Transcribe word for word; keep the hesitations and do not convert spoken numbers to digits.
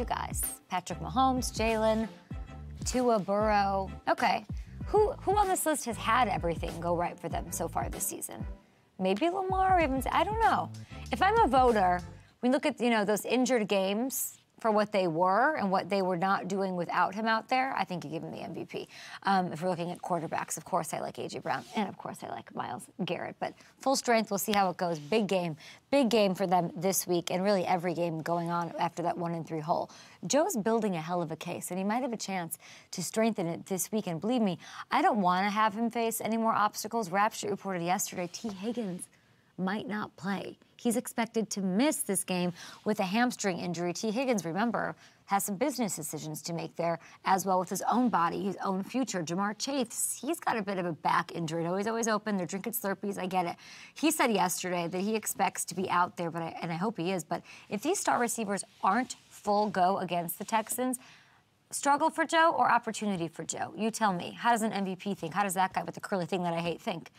you guys. Patrick Mahomes, Jalen, Tua, Burrow. Okay, who who on this list has had everything go right for them so far this season? Maybe Lamar, or even, I don't know. If I'm a voter, we look at, you know, those injured games for what they were and what they were not doing without him out there, I think you give him the M V P. Um, if we're looking at quarterbacks, of course I like A J. Brown, and of course I like Myles Garrett. But full strength, we'll see how it goes. Big game, big game for them this week, and really every game going on after that one and three hole. Joe's building a hell of a case, and he might have a chance to strengthen it this week. And believe me, I don't want to have him face any more obstacles. Rapsheet reported yesterday, T. Higgins might not play. He's expected to miss this game with a hamstring injury. T. Higgins, remember, has some business decisions to make there, as well with his own body, his own future. Jamar Chase, he's got a bit of a back injury. He's always open. They're drinking Slurpees. I get it. He said yesterday that he expects to be out there, but I, and I hope he is. But if these star receivers aren't full go against the Texans, struggle for Joe or opportunity for Joe? You tell me. How does an M V P think? How does that guy with the curly thing that I hate think?